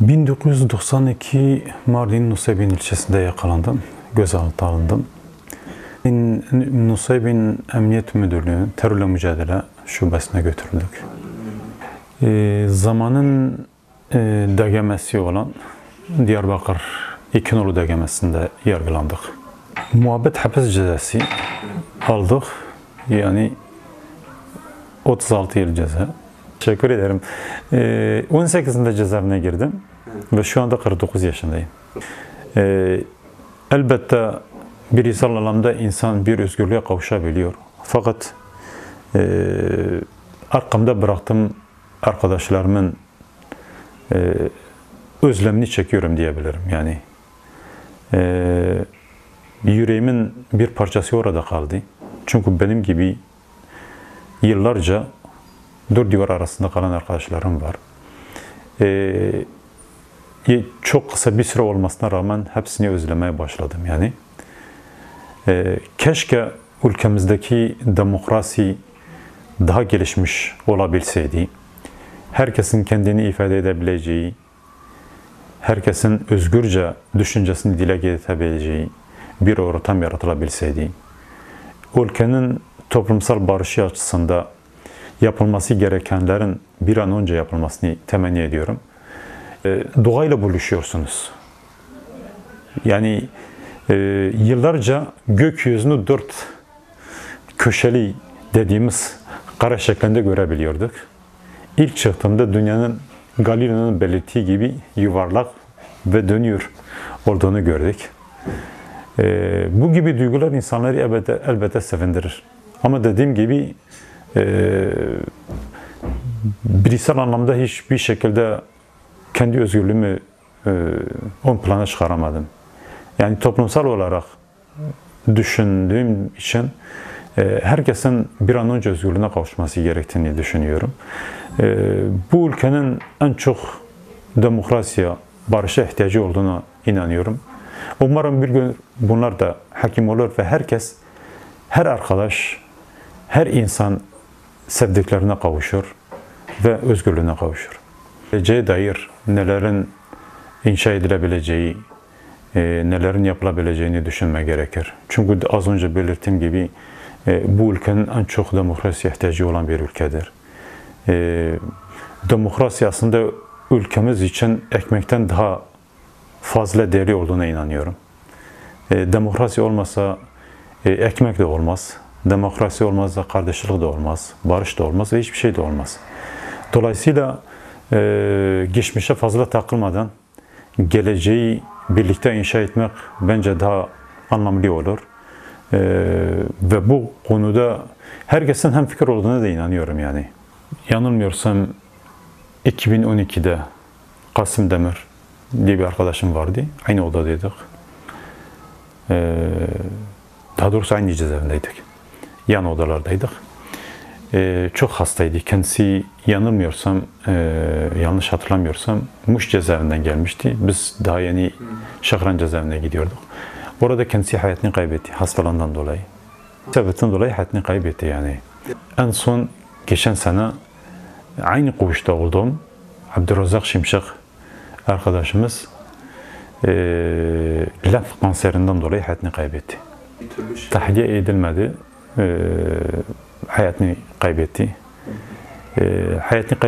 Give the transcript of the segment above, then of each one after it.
1992 Mardin Nusaybin ilçesinde yakalandım, gözaltı alındım. Nusaybin Emniyet Müdürlüğü Terörle Mücadele Şubesine götürüldük. Zamanın DGM'si olan Diyarbakır İkinolu DGM'sinde yargılandık. Muhabbet hapis cezası aldık, yani 36 yıl ceza. Teşekkür ederim. 18'inde cezaevine girdim ve şu anda 49 yaşındayım. Elbette bir insanla insan bir özgürlüğe kavuşabiliyor. Fakat arkamda bıraktığım arkadaşlarımın özlemini çekiyorum diyebilirim. Yani yüreğimin bir parçası orada kaldı. Çünkü benim gibi yıllarca dört divar arasında kalan arkadaşlarım var. Çok kısa bir süre olmasına rağmen hepsini özlemeye başladım yani. Keşke ülkemizdeki demokrasi daha gelişmiş olabilseydi. Herkesin kendini ifade edebileceği, herkesin özgürce düşüncesini dile getirebileceği bir ortam yaratılabilseydi. Ülkenin toplumsal barışı açısından yapılması gerekenlerin bir an önce yapılmasını temenni ediyorum. Doğayla buluşuyorsunuz. Yani yıllarca gökyüzünü dört köşeli dediğimiz kare şeklinde görebiliyorduk. İlk çıktığımda dünyanın Galileo'nun belirttiği gibi yuvarlak ve dönüyor olduğunu gördük. Bu gibi duygular insanları elbette sevindirir. Ama dediğim gibi bireysel anlamda hiçbir şekilde kendi özgürlüğümü ön plana çıkaramadım. Yani toplumsal olarak düşündüğüm için herkesin bir an önce özgürlüğüne kavuşması gerektiğini düşünüyorum. Bu ülkenin en çok demokrasiye, barışa ihtiyacı olduğuna inanıyorum. Umarım bir gün bunlar da hakim olur ve herkes, her arkadaş, her insan sevdiklerine kavuşur ve özgürlüğüne kavuşur. Geleceğe dair nelerin inşa edilebileceği, nelerin yapılabileceğini düşünme gerekir. Çünkü az önce belirttiğim gibi bu ülkenin en çok demokrasiye ihtiyacı olan bir ülkedir. Demokrasi aslında ülkemiz için ekmekten daha fazla değerli olduğuna inanıyorum. Demokrasi olmasa ekmek de olmaz. Demokrasi olmazsa kardeşlik de olmaz, barış da olmaz ve hiçbir şey de olmaz. Dolayısıyla geçmişe fazla takılmadan geleceği birlikte inşa etmek bence daha anlamlı olur. Ve bu konuda herkesin hemfikir olduğuna da inanıyorum yani. Yanılmıyorsam 2012'de Kasım Demir diye bir arkadaşım vardı. Aynı odadaydık. Daha doğrusu aynı cezaevindeydik. Yan odalardaydık. Çok hastaydı. Kendisi yanılmıyorsam, yanlış hatırlamıyorsam Muş cezaevinden gelmişti. Biz daha yeni Şakran cezaevine gidiyorduk. Orada kendisi hayatını kaybetti. Hastalığından dolayı. Sebepten dolayı hayatını kaybetti yani. En son geçen sene aynı koğuşta olduğum Abdurrezak Şimşek arkadaşımız lenf kanserinden dolayı hayatını kaybetti. Tahliye edilmedi. Hayatını kaybetti. Hayatını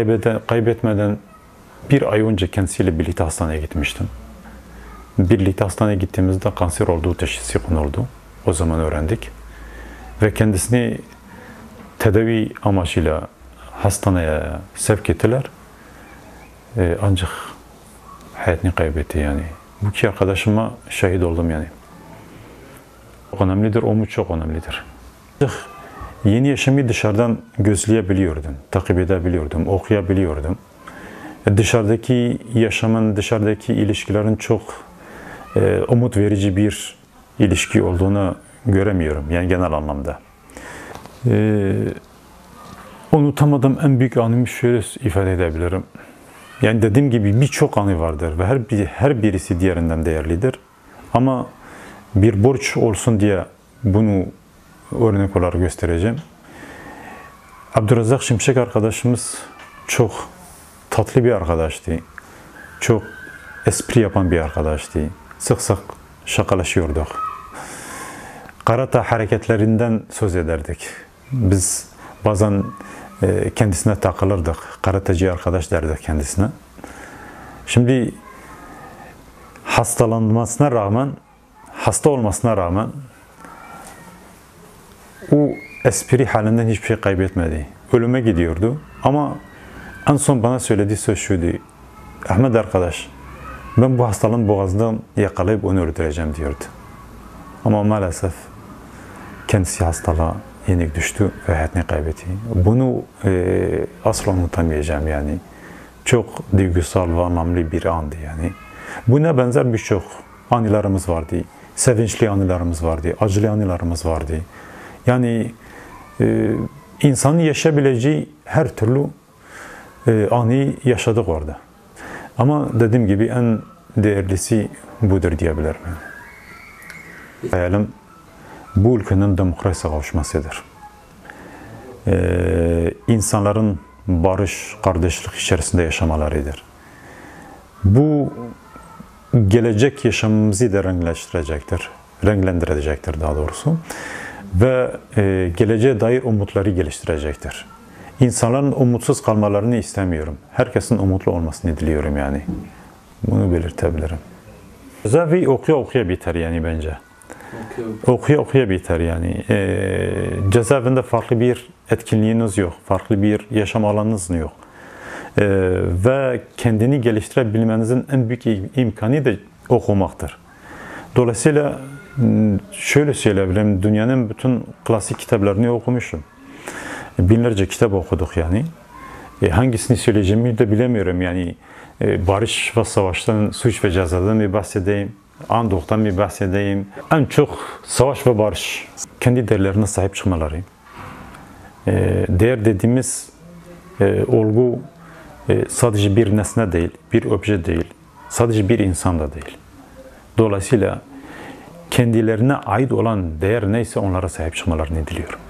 kaybetmeden bir ay önce kendisiyle birlikte hastaneye gitmiştim. Birlikte hastaneye gittiğimizde kanser olduğu teşhisi konuldu. O zaman öğrendik. Ve kendisini tedavi amacıyla hastaneye sevk ettiler. Ancak hayatını kaybetti yani. Bu iki arkadaşıma şahit oldum yani. Çok önemlidir, umut çok önemlidir. Yeni yaşamı dışarıdan gözleyebiliyordum, takip edebiliyordum, okuyabiliyordum. Dışarıdaki yaşamın, dışarıdaki ilişkilerin çok umut verici bir ilişki olduğunu göremiyorum, yani genel anlamda. Unutamadığım en büyük anımı şöyle ifade edebilirim. Yani dediğim gibi birçok anı vardır ve her birisi diğerinden değerlidir. Ama bir borç olsun diye bunu örnek olarak göstereceğim. Abdurrezak Şimşek arkadaşımız çok tatlı bir arkadaştı. Çok espri yapan bir arkadaştı. Sık sık şakalaşıyorduk. Karata hareketlerinden söz ederdik. Biz bazen kendisine takılırdık. Karateci arkadaş derdik kendisine. Şimdi hastalanmasına rağmen, hasta olmasına rağmen o espri halinden hiçbir şey kaybetmedi. Ölüme gidiyordu ama en son bana söylediği söz şuydu: Ahmet arkadaş, ben bu hastalığın boğazından yakalayıp onu öldüreceğim diyordu. Ama maalesef kendisi hastalığa yenik düştü ve hayatını kaybetti. Bunu asla unutamayacağım yani. Çok duygusal ve anlamlı bir andı yani. Buna benzer birçok anılarımız vardı. Sevinçli anılarımız vardı, acılı anılarımız vardı. Yani insanın yaşayabileceği her türlü anıyı yaşadık orada. Ama dediğim gibi en değerlisi budur diyebilirim. Hayalim bu ülkenin demokrasiye kavuşmasıdır. İnsanların barış, kardeşlik içerisinde yaşamalarıdır. Bu gelecek yaşamımızı da renkleştirecektir, renklendirecektir daha doğrusu. Ve geleceğe dair umutları geliştirecektir. İnsanların umutsuz kalmalarını istemiyorum. Herkesin umutlu olmasını diliyorum yani. Bunu belirtebilirim. Zavi okuya biter yani bence. Okuya biter yani. Cezaevinde farklı bir etkinliğiniz yok. Farklı bir yaşam alanınız yok. Ve kendini geliştirebilmenizin en büyük imkanı da okumaktır. Dolayısıyla şöyle söyleyebilirim, dünyanın bütün klasik kitaplarını okumuşum. Binlerce kitap okuduk yani. Hangisini söyleyeceğimi de bilemiyorum yani. Barış ve savaştan, suç ve cezadan mı bahsedeyim? Andok'tan mı bahsedeyim? En çok savaş ve barış. Kendi değerlerine sahip çıkmaları. Değer dediğimiz olgu sadece bir nesne değil, bir obje değil, sadece bir insan da değil. Dolayısıyla kendilerine ait olan değer neyse onlara sahip çıkmalarını diliyorum.